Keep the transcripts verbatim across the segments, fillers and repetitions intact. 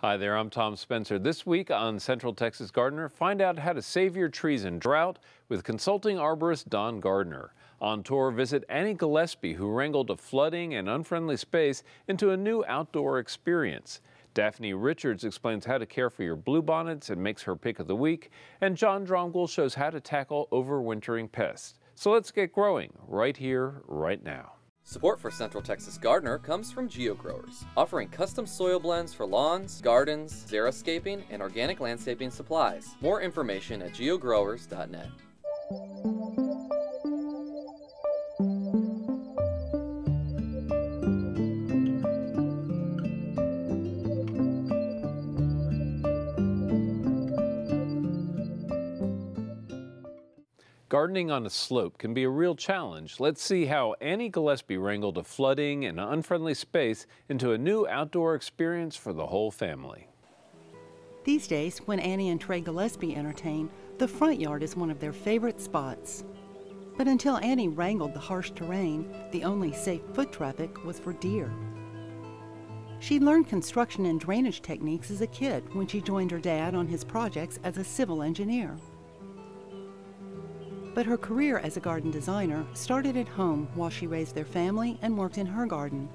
Hi there, I'm Tom Spencer. This week on Central Texas Gardener, find out how to save your trees in drought with consulting arborist Don Gardner. On tour, visit Annie Gillespie, who wrangled a flooding and unfriendly space into a new outdoor experience. Daphne Richards explains how to care for your bluebonnets and makes her pick of the week. And John Dromgoole shows how to tackle overwintering pests. So let's get growing right here, right now. Support for Central Texas Gardener comes from GeoGrowers, offering custom soil blends for lawns, gardens, xeriscaping, and organic landscaping supplies. More information at geogrowers dot net. Gardening on a slope can be a real challenge. Let's see how Annie Gillespie wrangled a flooding and unfriendly space into a new outdoor experience for the whole family. These days, when Annie and Trey Gillespie entertain, the front yard is one of their favorite spots. But until Annie wrangled the harsh terrain, the only safe foot traffic was for deer. She learned construction and drainage techniques as a kid when she joined her dad on his projects as a civil engineer. But her career as a garden designer started at home while she raised their family and worked in her garden.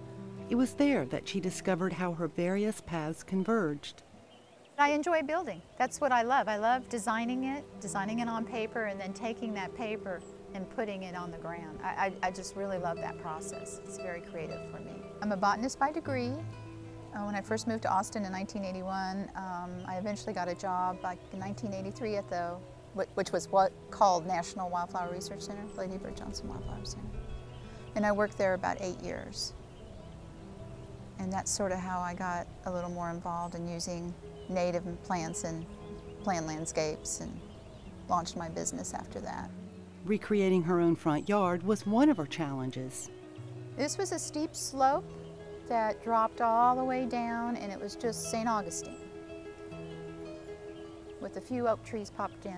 It was there that she discovered how her various paths converged. I enjoy building. That's what I love. I love designing it, designing it on paper, and then taking that paper and putting it on the ground. I, I, I just really love that process. It's very creative for me. I'm a botanist by degree. Uh, when I first moved to Austin in nineteen eighty-one, um, I eventually got a job like, in nineteen eighty-three at the which was what called National Wildflower Research Center, Lady Bird Johnson Wildflower Center. And I worked there about eight years. And that's sort of how I got a little more involved in using native plants and plant landscapes and launched my business after that. Recreating her own front yard was one of her challenges. This was a steep slope that dropped all the way down, and it was just Saint Augustine, with a few oak trees popped in.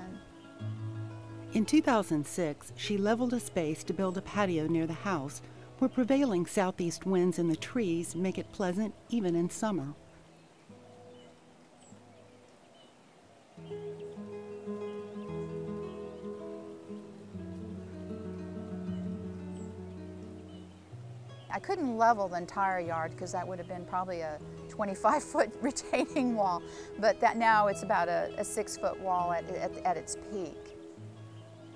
In two thousand six, she leveled a space to build a patio near the house where prevailing southeast winds in the trees make it pleasant even in summer. I couldn't level the entire yard because that would have been probably a twenty-five foot retaining wall, but that now it's about a, a six foot wall at, at, at its peak.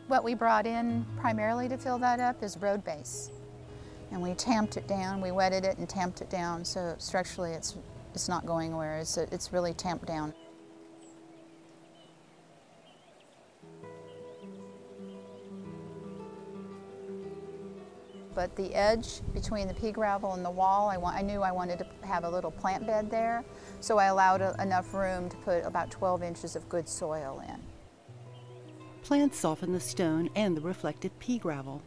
What we brought in primarily to fill that up is road base. And we tamped it down, we wetted it and tamped it down, so structurally it's, it's not going anywhere, it's, it's really tamped down. But the edge between the pea gravel and the wall, I, want, I knew I wanted to have a little plant bed there, so I allowed a, enough room to put about twelve inches of good soil in. Plants soften the stone and the reflective pea gravel.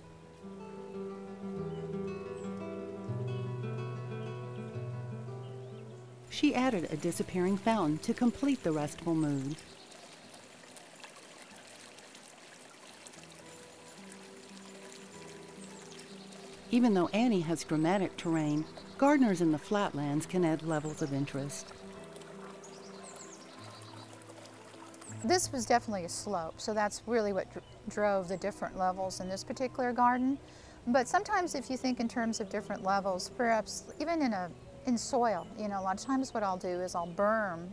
She added a disappearing fountain to complete the restful mood. Even though Annie has dramatic terrain, gardeners in the flatlands can add levels of interest. This was definitely a slope, so that's really what dr drove the different levels in this particular garden. But sometimes if you think in terms of different levels, perhaps even in, a, in soil, you know, a lot of times what I'll do is I'll berm,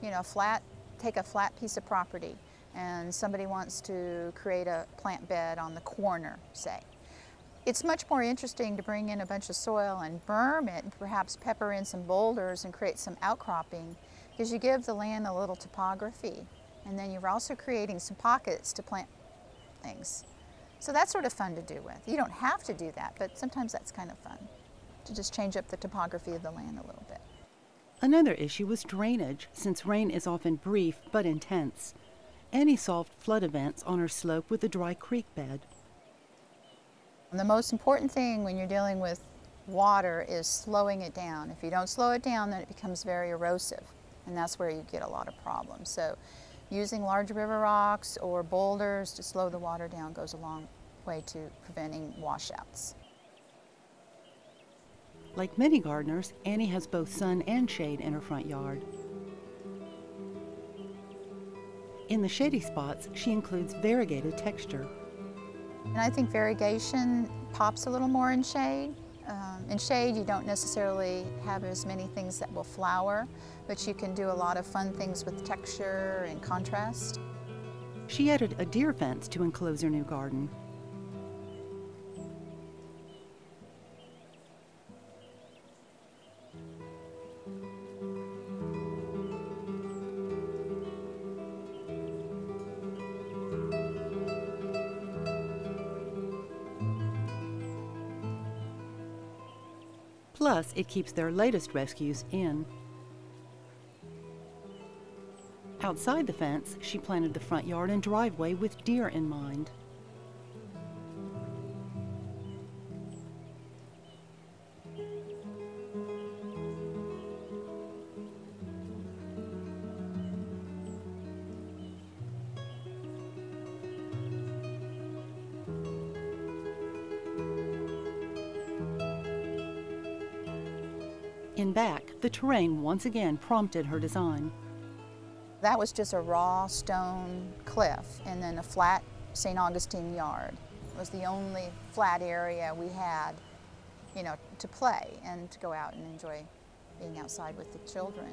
you know, flat, take a flat piece of property, and somebody wants to create a plant bed on the corner, say. It's much more interesting to bring in a bunch of soil and berm it and perhaps pepper in some boulders and create some outcropping, because you give the land a little topography, and then you're also creating some pockets to plant things. So that's sort of fun to do with. You don't have to do that, but sometimes that's kind of fun to just change up the topography of the land a little bit. Another issue was drainage, since rain is often brief but intense. Annie solved flood events on her slope with a dry creek bed. The most important thing when you're dealing with water is slowing it down. If you don't slow it down, then it becomes very erosive, and that's where you get a lot of problems. So using large river rocks or boulders to slow the water down goes a long way to preventing washouts. Like many gardeners, Annie has both sun and shade in her front yard. In the shady spots, she includes variegated texture. And I think variegation pops a little more in shade. Um, in shade, you don't necessarily have as many things that will flower, but you can do a lot of fun things with texture and contrast. She added a deer fence to enclose her new garden. Plus, it keeps their latest rescues in. Outside the fence, she planted the front yard and driveway with deer in mind. In back, the terrain once again prompted her design. That was just a raw stone cliff and then a flat Saint Augustine yard. It was the only flat area we had, you know, to play and to go out and enjoy being outside with the children.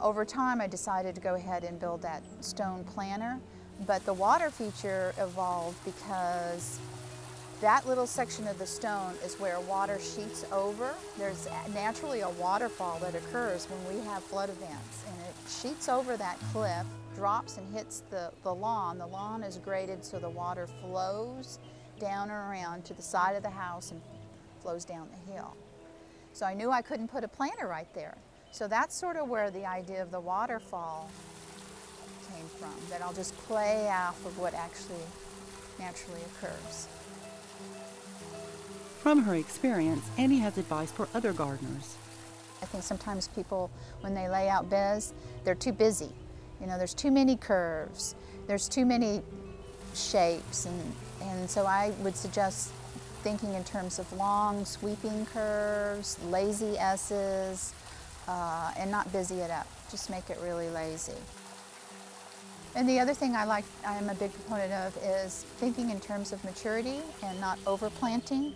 Over time, I decided to go ahead and build that stone planter, but the water feature evolved because that little section of the stone is where water sheets over. There's naturally a waterfall that occurs when we have flood events, and it sheets over that cliff, drops and hits the, the lawn. The lawn is graded so the water flows down and around to the side of the house and flows down the hill. So I knew I couldn't put a planter right there. So that's sort of where the idea of the waterfall came from, that I'll just play off of what actually naturally occurs. From her experience, Annie has advice for other gardeners. I think sometimes people, when they lay out beds, they're too busy. You know, there's too many curves, there's too many shapes, and, and so I would suggest thinking in terms of long, sweeping curves, lazy S's, uh, and not busy it up. Just make it really lazy. And the other thing I like, I'm a big proponent of, is thinking in terms of maturity and not overplanting.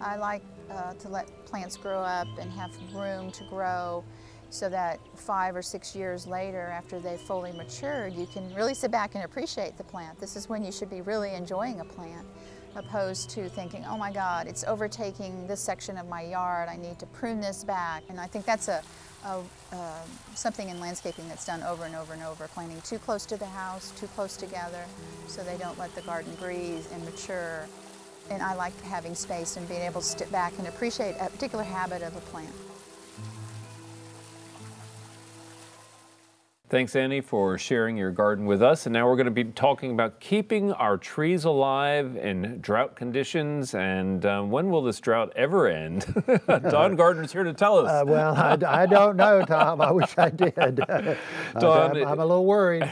I like uh, to let plants grow up and have room to grow so that five or six years later, after they've fully matured, you can really sit back and appreciate the plant. This is when you should be really enjoying a plant, opposed to thinking, oh my God, it's overtaking this section of my yard, I need to prune this back. And I think that's a, a uh, something in landscaping that's done over and over and over, planting too close to the house, too close together, so they don't let the garden breathe and mature. And I like having space and being able to step back and appreciate a particular habit of a plant. Thanks, Annie, for sharing your garden with us. And now we're going to be talking about keeping our trees alive in drought conditions. And um, when will this drought ever end? Don Gardner's here to tell us. Uh, well, I, I don't know, Tom. I wish I did. Don, I'm, I'm a little worried.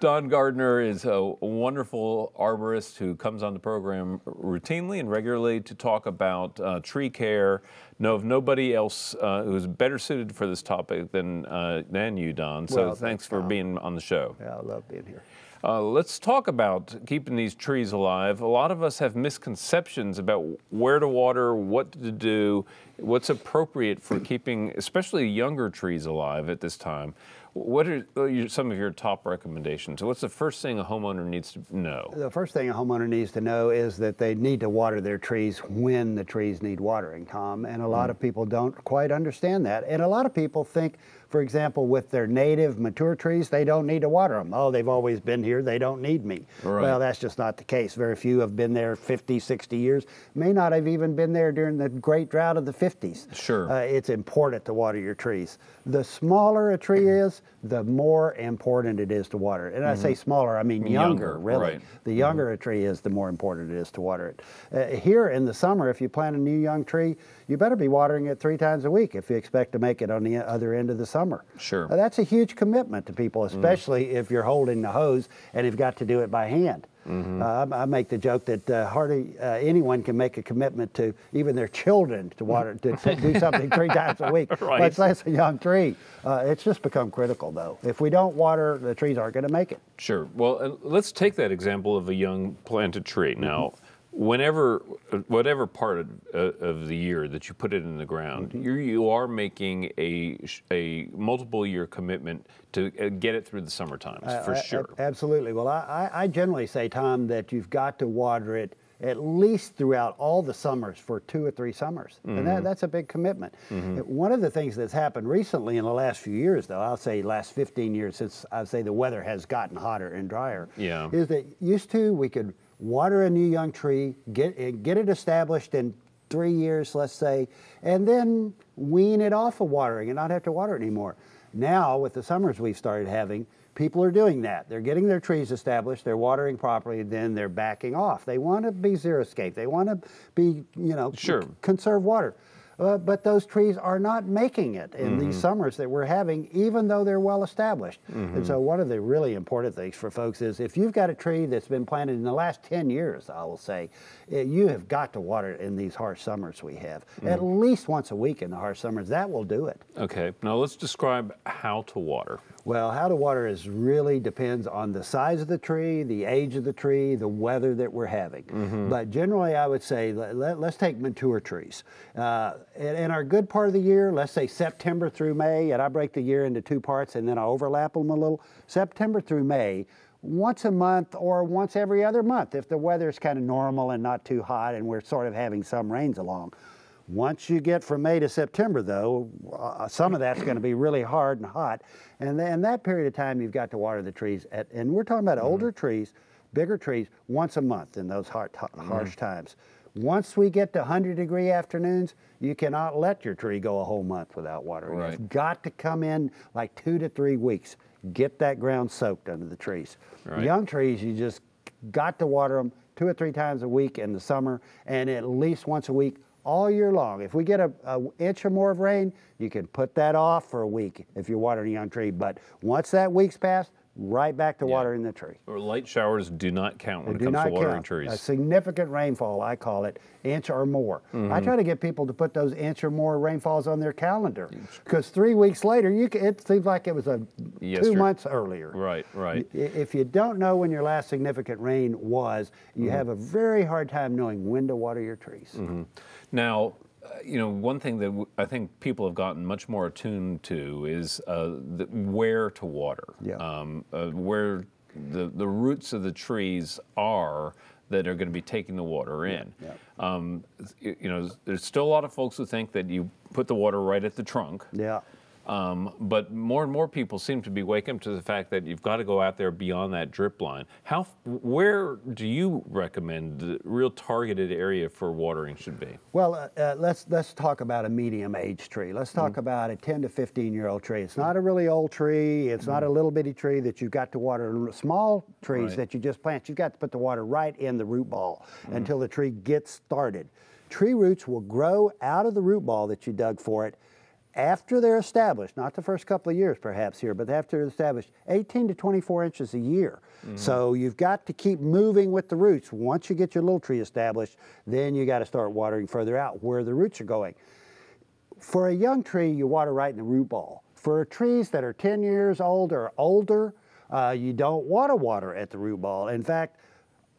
Don Gardner is a wonderful arborist who comes on the program routinely and regularly to talk about uh, tree care. Know of nobody else uh, who's better suited for this topic than, uh, than you, Don. So well, thanks for Tom. being on the show. Yeah, I love being here. Uh, let's talk about keeping these trees alive. A lot of us have misconceptions about where to water, what to do, what's appropriate for keeping, especially younger trees alive at this time. What are, what are some of your top recommendations? What's the first thing a homeowner needs to know? The first thing a homeowner needs to know is that they need to water their trees when the trees need watering, Tom. And a lot mm. of people don't quite understand that. And a lot of people think, for example, with their native mature trees, they don't need to water them. Oh, they've always been here. They don't need me. Right. Well, that's just not the case. Very few have been there fifty, sixty years. May not have even been there during the great drought of the fifties. Sure. Uh, it's important to water your trees. The smaller a tree is, the more important it is to water it. And mm-hmm. I say smaller, I mean younger, younger really. Right. The younger mm-hmm. a tree is, the more important it is to water it. Uh, here in the summer, if you plant a new young tree, you better be watering it three times a week if you expect to make it on the other end of the summer. Sure. Now, that's a huge commitment to people, especially mm-hmm. if you're holding the hose and you've got to do it by hand. Mm-hmm. uh, I, I make the joke that uh, hardly uh, anyone can make a commitment to even their children to water to, to do something three times a week, right. Much less a young tree. Uh, it's just become critical, though. If we don't water, the trees aren't going to make it. Sure. Well, uh, let's take that example of a young planted tree. Now, whenever, whatever part of, uh, of the year that you put it in the ground, mm-hmm. you you are making a a multiple year commitment to get it through the summer times uh, for I, sure. I, absolutely. Well, I, I generally say, Tom, that you've got to water it at least throughout all the summers for two or three summers, mm-hmm. and that, that's a big commitment. Mm-hmm. One of the things that's happened recently in the last few years, though, I'll say last fifteen years since I say the weather has gotten hotter and drier, yeah. is that used to we could water a new young tree, get, get it established in three years, let's say, and then wean it off of watering and not have to water it anymore. Now, with the summers we've started having, people are doing that. They're getting their trees established, they're watering properly, then they're backing off. They want to be xeriscape. They want to be, you know, sure. conserve water. Uh, but those trees are not making it in mm-hmm. these summers that we're having, even though they're well established. Mm-hmm. And so one of the really important things for folks is if you've got a tree that's been planted in the last ten years, I will say, it, you have got to water it in these harsh summers we have. Mm-hmm. At least once a week in the harsh summers, that will do it. Okay, now let's describe how to water. Well, how to water is really depends on the size of the tree, the age of the tree, the weather that we're having. Mm-hmm. But generally, I would say, let, let, let's take mature trees. Uh, in, in our good part of the year, let's say September through May, and I break the year into two parts and then I overlap them a little. September through May, once a month or once every other month, if the weather's kind of normal and not too hot and we're sort of having some rains along. Once you get from May to September, though, uh, some of that's going to be really hard and hot. And then that period of time, you've got to water the trees. At, and we're talking about mm-hmm. older trees, bigger trees, once a month in those hard, mm-hmm. harsh times. Once we get to one hundred degree afternoons, you cannot let your tree go a whole month without watering. Right. It's got to come in like two to three weeks. Get that ground soaked under the trees. Right. Young trees, you just got to water them two or three times a week in the summer and at least once a week all year long. If we get a, a inch or more of rain, you can put that off for a week if you're watering a young tree. But once that week's passed, right back to yeah. watering the tree. Or light showers do not count when they it comes to watering count. trees. A significant rainfall, I call it, inch or more. Mm-hmm. I try to get people to put those inch or more rainfalls on their calendar because three weeks later, you can, it seems like it was a yes, two sir. months earlier. Right, right. If you don't know when your last significant rain was, you mm-hmm. have a very hard time knowing when to water your trees. Mm-hmm. Now, you know, one thing that w I think people have gotten much more attuned to is uh, the, where to water, yeah. um, uh, where the, the roots of the trees are that are going to be taking the water in. Yeah. Yeah. Um, you, you know, there's still a lot of folks who think that you put the water right at the trunk. Yeah. Um, but more and more people seem to be waking up to the fact that you've got to go out there beyond that drip line. How, where do you recommend the real targeted area for watering should be? Well, uh, uh, let's let's talk about a medium age tree. Let's talk mm-hmm. about a ten to fifteen year old tree. It's not a really old tree. It's mm-hmm. not a little bitty tree that you've got to water. Small trees right. that you just plant, you've got to put the water right in the root ball mm-hmm. until the tree gets started. Tree roots will grow out of the root ball that you dug for it after they're established, not the first couple of years perhaps here, but after they're established, eighteen to twenty-four inches a year. Mm-hmm. So you've got to keep moving with the roots. Once you get your little tree established, then you got to start watering further out where the roots are going. For a young tree, you water right in the root ball. For trees that are ten years old or older, uh, you don't want to water at the root ball. In fact,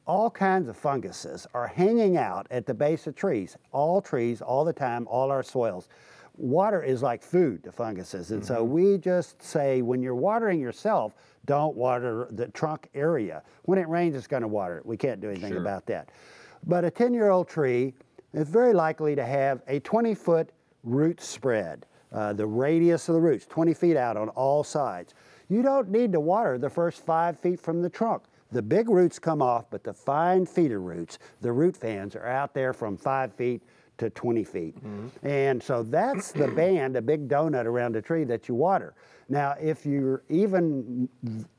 all kinds of funguses are hanging out at the base of trees, all trees, all the time, all our soils. Water is like food to funguses, and mm-hmm. so we just say when you're watering yourself, don't water the trunk area. When it rains, it's going to water it. We can't do anything sure. about that. But a ten year old tree is very likely to have a twenty foot root spread, uh, the radius of the roots, twenty feet out on all sides. You don't need to water the first five feet from the trunk. The big roots come off, but the fine feeder roots, the root fans, are out there from five feet to twenty feet. Mm-hmm. And so that's the band, a big donut around a tree that you water. Now, if you're even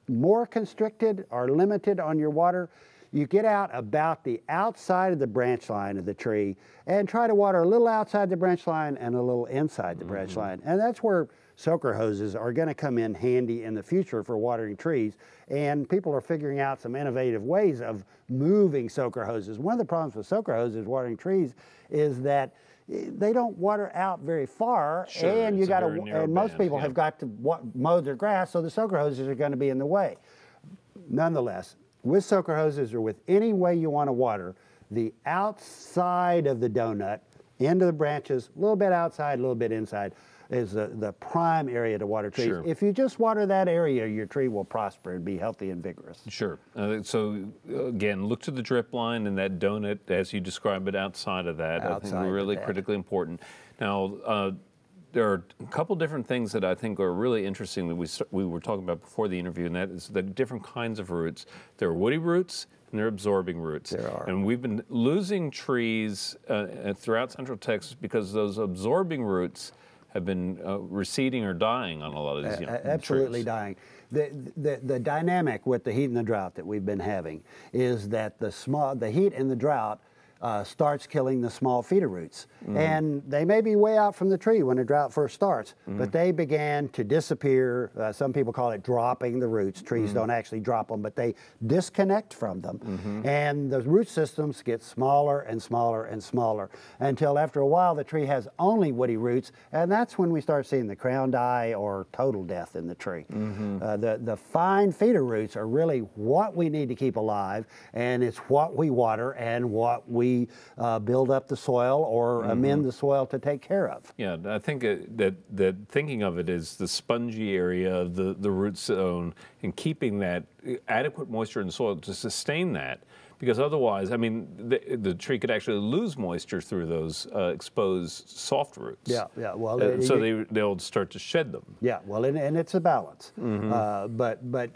more constricted or limited on your water, you get out about the outside of the branch line of the tree and try to water a little outside the branch line and a little inside the mm-hmm. branch line. And that's where soaker hoses are going to come in handy in the future for watering trees, and people are figuring out some innovative ways of moving soaker hoses. One of the problems with soaker hoses watering trees is that they don't water out very far, sure, and you got to, and band, most people yeah. have got to mow their grass, so the soaker hoses are going to be in the way. Nonetheless, with soaker hoses or with any way you want to water, the outside of the donut, end of the branches, a little bit outside, a little bit inside, is the, the prime area to water trees. Sure. If you just water that area, your tree will prosper and be healthy and vigorous. Sure. Uh, so again, look to the drip line and that donut, as you describe it, outside of that. Outside I think really that. critically important. Now, uh, there are a couple different things that I think are really interesting that we, we were talking about before the interview, and that is the different kinds of roots. There are woody roots, and they're absorbing roots. There are. And we've been losing trees uh, throughout Central Texas because those absorbing roots have been uh, receding or dying on a lot of these young uh, absolutely trees. dying. The, the, the dynamic with the heat and the drought that we've been having is that the, small, the heat and the drought Uh, starts killing the small feeder roots. Mm. And they may be way out from the tree when a drought first starts, mm. but they began to disappear. Uh, some people call it dropping the roots. Trees mm. don't actually drop them, but they disconnect from them. Mm-hmm. And the root systems get smaller and smaller and smaller until after a while the tree has only woody roots, and that's when we start seeing the crown die or total death in the tree. Mm-hmm. uh, the, the fine feeder roots are really what we need to keep alive, and it's what we water and what we Uh, build up the soil or mm-hmm. amend the soil to take care of. Yeah, I think it, that, that thinking of it as the spongy area of the, the root zone and keeping that adequate moisture in the soil to sustain that, because otherwise, I mean, the, the tree could actually lose moisture through those uh, exposed soft roots. Yeah, yeah. Well, uh, it, so they, they'll start to shed them. Yeah, well, and, and it's a balance. Mm-hmm. uh, but but.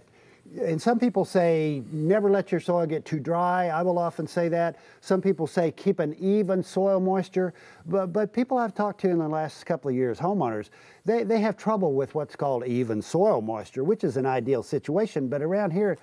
And some people say, never let your soil get too dry. I will often say that. Some people say, keep an even soil moisture. But, but people I've talked to in the last couple of years, homeowners, they, they have trouble with what's called even soil moisture, which is an ideal situation. But around here,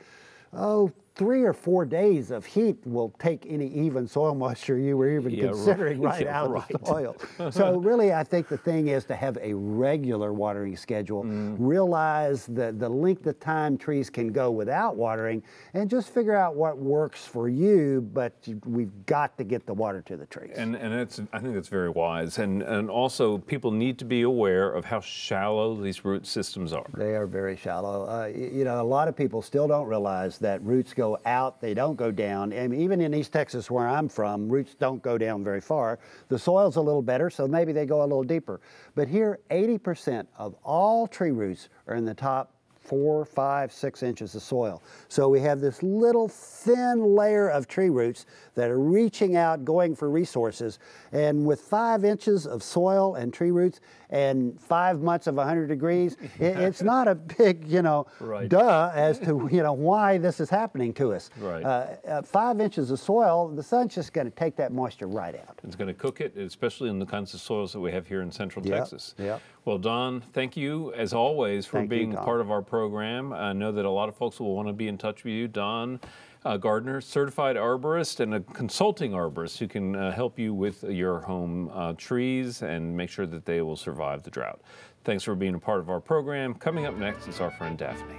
oh, three or four days of heat will take any even soil moisture you were even yeah, considering right, right yeah, out right. of the soil. So really, I think the thing is to have a regular watering schedule, mm. realize the, the length of time trees can go without watering, and just figure out what works for you, but we've got to get the water to the trees. And, and it's, I think that's very wise. And, and also, people need to be aware of how shallow these root systems are. They are very shallow. Uh, you know, a lot of people still don't realize that roots go Go out, they don't go down. And even in East Texas, where I'm from, roots don't go down very far. The soil's a little better, so maybe they go a little deeper. But here, eighty percent of all tree roots are in the top four, five, six inches of soil. So we have this little thin layer of tree roots that are reaching out, going for resources. And with five inches of soil and tree roots and five months of one hundred degrees, it, it's not a big, you know, right. duh as to, you know, why this is happening to us. Right. Uh, uh, five inches of soil, the sun's just going to take that moisture right out. It's going to cook it, especially in the kinds of soils that we have here in Central yep. Texas. Yep. Well, Don, thank you, as always, for thank being you, part of our program. I know that a lot of folks will want to be in touch with you. Don uh, Gardner, certified arborist and a consulting arborist who can uh, help you with your home uh, trees and make sure that they will survive the drought. Thanks for being a part of our program. Coming up next is our friend Daphne.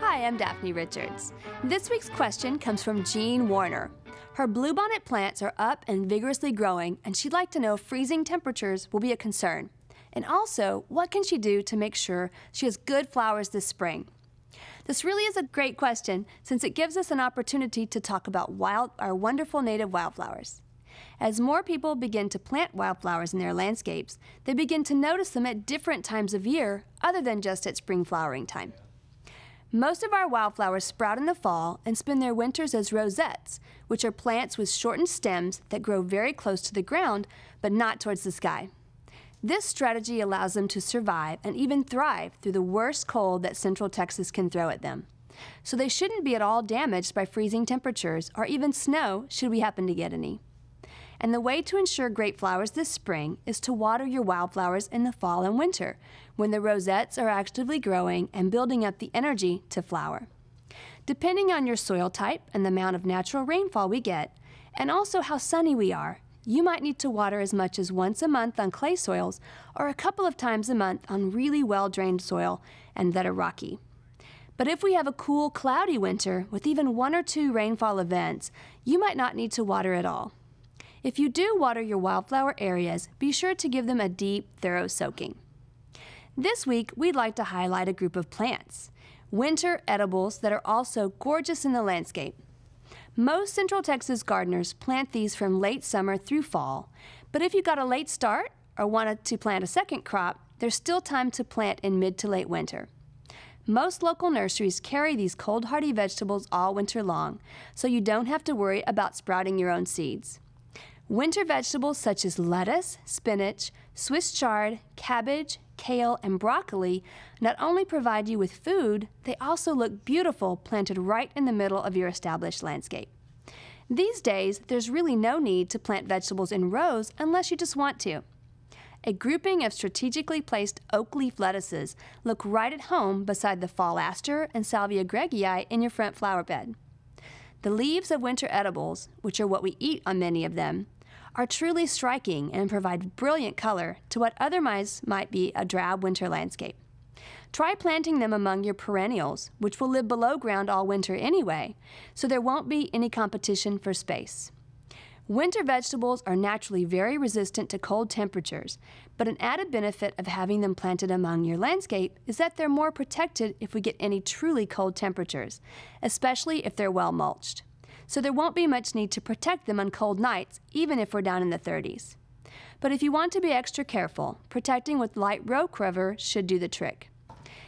Hi, I'm Daphne Richards. This week's question comes from Jean Warner. Her bluebonnet plants are up and vigorously growing, and she'd like to know if freezing temperatures will be a concern. And also, what can she do to make sure she has good flowers this spring? This really is a great question, since it gives us an opportunity to talk about wild, our wonderful native wildflowers. As more people begin to plant wildflowers in their landscapes, they begin to notice them at different times of year, other than just at spring flowering time. Most of our wildflowers sprout in the fall and spend their winters as rosettes, which are plants with shortened stems that grow very close to the ground, but not towards the sky. This strategy allows them to survive and even thrive through the worst cold that Central Texas can throw at them. So they shouldn't be at all damaged by freezing temperatures or even snow, should we happen to get any. And the way to ensure great flowers this spring is to water your wildflowers in the fall and winter, when the rosettes are actively growing and building up the energy to flower. Depending on your soil type and the amount of natural rainfall we get, and also how sunny we are, You might need to water as much as once a month on clay soils or a couple of times a month on really well-drained soil and that are rocky. But if we have a cool, cloudy winter with even one or two rainfall events, you might not need to water at all. If you do water your wildflower areas, be sure to give them a deep, thorough soaking. This week, we'd like to highlight a group of plants, winter edibles that are also gorgeous in the landscape. Most Central Texas gardeners plant these from late summer through fall, but if you got a late start or wanted to plant a second crop, there's still time to plant in mid to late winter. Most local nurseries carry these cold hardy vegetables all winter long, so you don't have to worry about sprouting your own seeds. Winter vegetables such as lettuce, spinach, Swiss chard, cabbage, kale, and broccoli not only provide you with food, they also look beautiful planted right in the middle of your established landscape. These days, there's really no need to plant vegetables in rows unless you just want to. A grouping of strategically placed oak leaf lettuces look right at home beside the fall aster and salvia gregii in your front flower bed. The leaves of winter edibles, which are what we eat on many of them, are truly striking and provide brilliant color to what otherwise might be a drab winter landscape. Try planting them among your perennials, which will live below ground all winter anyway, so there won't be any competition for space. Winter vegetables are naturally very resistant to cold temperatures, but an added benefit of having them planted among your landscape is that they're more protected if we get any truly cold temperatures, especially if they're well mulched. So there won't be much need to protect them on cold nights, even if we're down in the thirties. But if you want to be extra careful, protecting with light row cover should do the trick.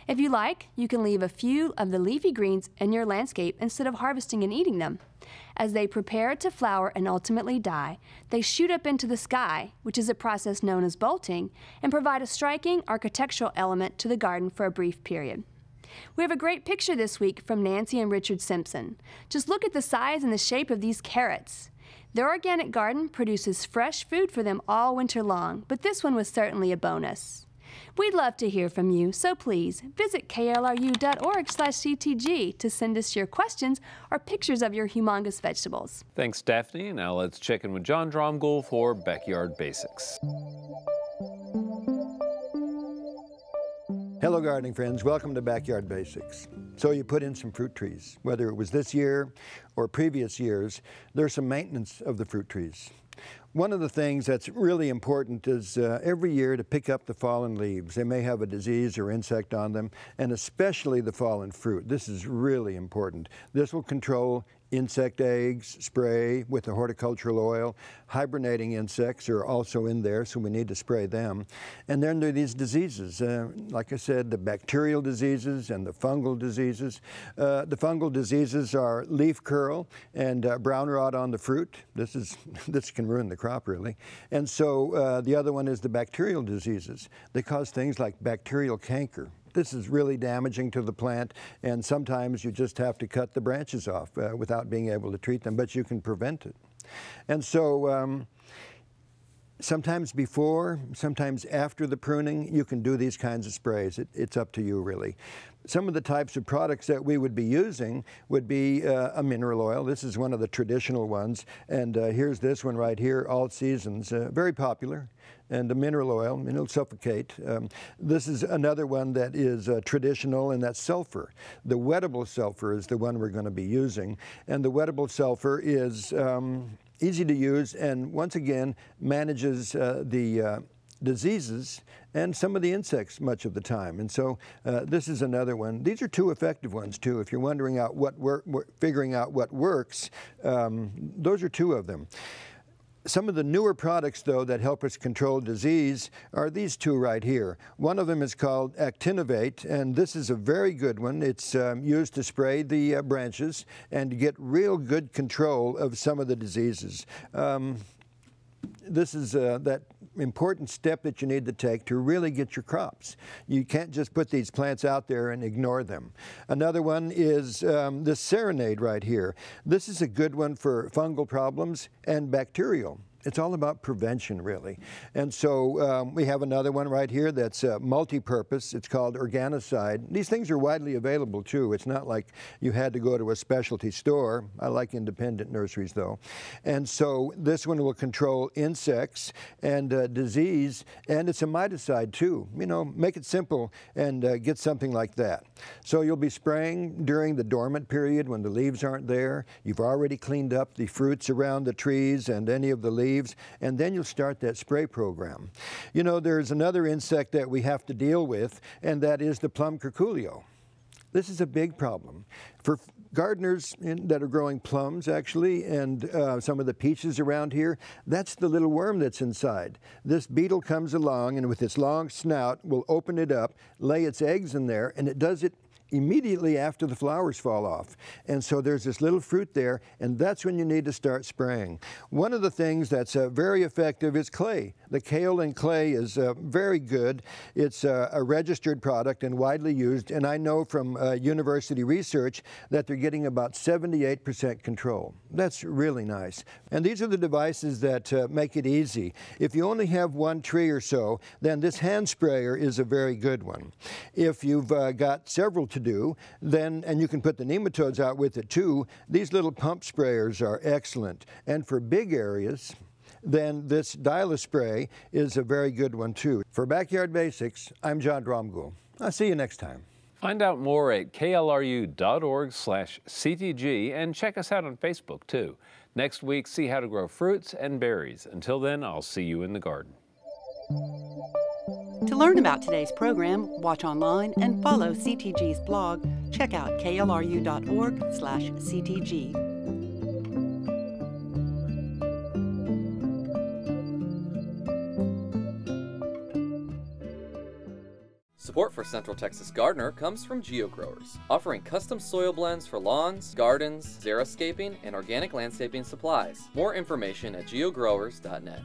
If you like, you can leave a few of the leafy greens in your landscape instead of harvesting and eating them. As they prepare to flower and ultimately die, they shoot up into the sky, which is a process known as bolting, and provide a striking architectural element to the garden for a brief period. We have a great picture this week from Nancy and Richard Simpson. Just look at the size and the shape of these carrots. Their organic garden produces fresh food for them all winter long, but this one was certainly a bonus. We'd love to hear from you, so please visit k l r u dot org slash c t g to send us your questions or pictures of your humongous vegetables. Thanks, Daphne. Now let's check in with John Dromgoole for Backyard Basics. Hello, gardening friends. Welcome to Backyard Basics. So you put in some fruit trees. Whether it was this year or previous years, there's some maintenance of the fruit trees. One of the things that's really important is uh, every year to pick up the fallen leaves. They may have a disease or insect on them, and especially the fallen fruit. This is really important. This will control insect eggs, spray with the horticultural oil. Hibernating insects are also in there, so we need to spray them. And then there are these diseases, uh, like I said, the bacterial diseases and the fungal diseases. Uh, the fungal diseases are leaf curl and uh, brown rot on the fruit. This is this can ruin the crop, really. And so uh, the other one is the bacterial diseases. They cause things like bacterial canker. This is really damaging to the plant, and sometimes you just have to cut the branches off uh, without being able to treat them, but you can prevent it. And so um, sometimes before, sometimes after the pruning, you can do these kinds of sprays. It, it's up to you, really. Some of the types of products that we would be using would be uh, a mineral oil. This is one of the traditional ones, and uh, here's this one right here, All Seasons, uh, very popular, and the mineral oil, mineral sulfacate. Um, this is another one that is uh, traditional, and that's sulfur. The wettable sulfur is the one we're going to be using, and the wettable sulfur is um, easy to use and, once again, manages uh, the uh, diseases and some of the insects much of the time. And so uh, this is another one. These are two effective ones, too. If you're wondering out what work, figuring out what works, um, those are two of them. Some of the newer products, though, that help us control disease are these two right here. One of them is called Actinovate, and this is a very good one. It's um, used to spray the uh, branches and get real good control of some of the diseases. Um, This is uh, that important step that you need to take to really get your crops. You can't just put these plants out there and ignore them. Another one is um, the Serenade right here. This is a good one for fungal problems and bacterial. it's all about prevention, really. And so um, we have another one right here that's uh, multi-purpose. It's called Organocide. These things are widely available, too. It's not like you had to go to a specialty store. I like independent nurseries, though. And so this one will control insects and uh, disease, and it's a miticide, too. You know, make it simple and uh, get something like that. So you'll be spraying during the dormant period when the leaves aren't there. You've already cleaned up the fruits around the trees and any of the leaves, and then you'll start that spray program. You know, there's another insect that we have to deal with, and that is the plum curculio. This is a big problem for gardeners in, that are growing plums, actually, and uh, some of the peaches around here. That's the little worm that's inside. This beetle comes along, and with its long snout will open it up, lay its eggs in there, and it does it immediately after the flowers fall off. And so there's this little fruit there, and that's when you need to start spraying. One of the things that's uh, very effective is clay. The kale and clay is uh, very good. It's uh, a registered product and widely used, and I know from uh, university research that they're getting about seventy-eight percent control. That's really nice. And these are the devices that uh, make it easy. If you only have one tree or so, then this hand sprayer is a very good one. If you've uh, got several to do, then, and you can put the nematodes out with it too, these little pump sprayers are excellent. And for big areas, then this Dyla spray is a very good one too. For Backyard Basics, I'm John Dromgoole. I'll see you next time. Find out more at k l r u dot org slash c t g and check us out on Facebook too. Next week, see how to grow fruits and berries. Until then, I'll see you in the garden. To learn about today's program, watch online and follow C T G's blog. Check out k l r u dot org slash c t g. Support for Central Texas Gardener comes from GeoGrowers, offering custom soil blends for lawns, gardens, xeriscaping, and organic landscaping supplies. More information at geogrowers dot net.